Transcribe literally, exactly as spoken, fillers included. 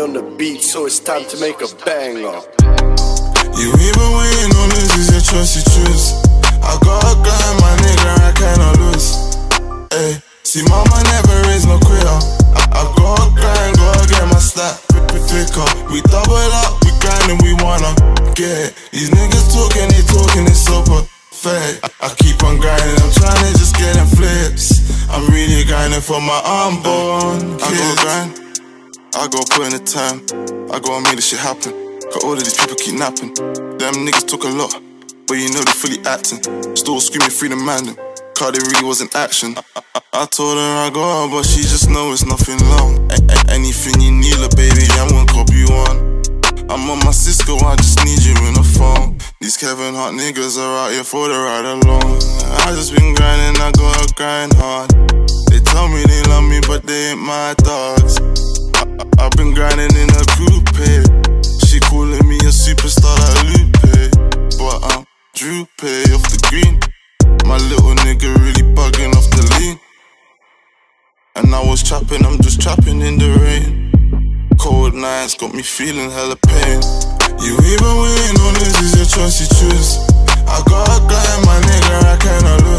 money on the beat, so it's time to make a banger. You ain't been waiting on this, is your choice you choose. I got a grind, my nigga, I cannot lose. Ay, see, mama never raised no quitter. I, I got a grind, gotta get my stack quicker. We double up, we grind and we wanna get it. These niggas talking, they talking, it's so perfect. I, I keep on grinding, I'm trying to just get them flips. I'm really grinding for my unborn kids. I go grind, I go put in the time, I go make this shit happen. Cause all of these people keep napping. Them niggas talk a lot, but you know they fully acting. Still screaming freedom man, cause they really wasn't action. I, I, I told her I go on, but she just know it's nothing long. A a anything you need, little baby, I won't cop you on. I'm on my Cisco, I just need you in a phone. These Kevin Hart niggas are out here for the ride alone. I just been grinding, I gotta grind hard. They tell me they love me, but they ain't my dogs. I've been grinding in a group, hey. She calling me a superstar like Lupe, but I'm Drew Pay off the green. My little nigga really bugging off the lean. And I was trapping, I'm just trapping in the rain. Cold nights got me feeling hella pain. You even win on this, is your choice you choose. I got a guy, my nigga, I cannot lose.